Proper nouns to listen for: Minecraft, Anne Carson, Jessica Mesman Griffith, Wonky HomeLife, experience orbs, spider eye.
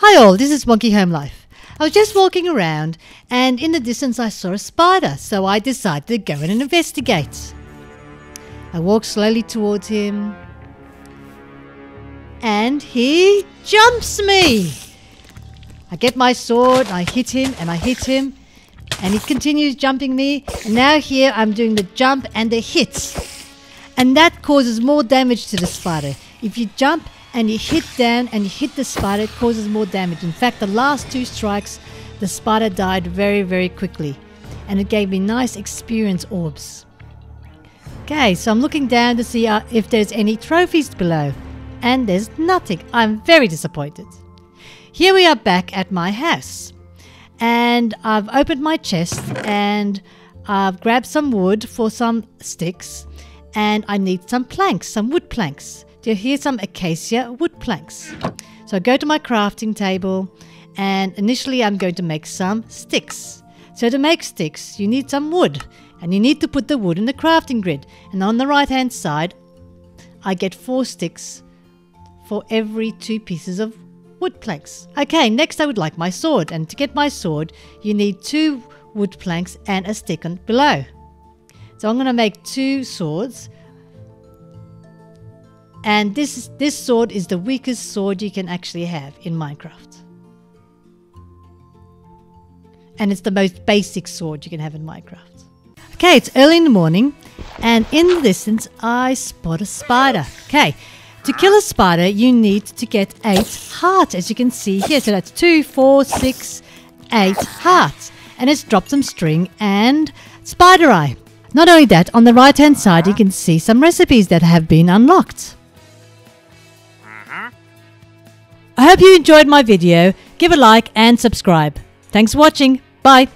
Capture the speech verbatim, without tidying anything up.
Hi all, this is Wonky HomeLife. I was just walking around and in the distance I saw a spider, so I decided to go in and investigate. I walked slowly towards him and he jumps me. I get my sword, I hit him and I hit him and he continues jumping me. And now here I'm doing the jump and the hit. And that causes more damage to the spider. If you jump and you hit down and you hit the spider, it causes more damage. In fact, the last two strikes, the spider died very, very quickly. And it gave me nice experience orbs. Okay, so I'm looking down to see uh, if there's any trophies below. And there's nothing. I'm very disappointed. Here we are back at my house. And I've opened my chest and I've grabbed some wood for some sticks. And I need some planks, some wood planks. Here's some acacia wood planks. So I go to my crafting table and initially I'm going to make some sticks. So to make sticks you need some wood and you need to put the wood in the crafting grid, and on the right hand side I get four sticks for every two pieces of wood planks. Okay, next I would like my sword, and to get my sword you need two wood planks and a stick on below. So I'm going to make two swords. And this, this sword is the weakest sword you can actually have in Minecraft. And it's the most basic sword you can have in Minecraft. Okay, it's early in the morning. And in the distance, I spot a spider. Okay, to kill a spider, you need to get eight hearts, as you can see here. So that's two, four, six, eight hearts. And it's dropped some string and spider eye. Not only that, on the right-hand side, you can see some recipes that have been unlocked. I hope you enjoyed my video. Give a like and subscribe. Thanks for watching. Bye.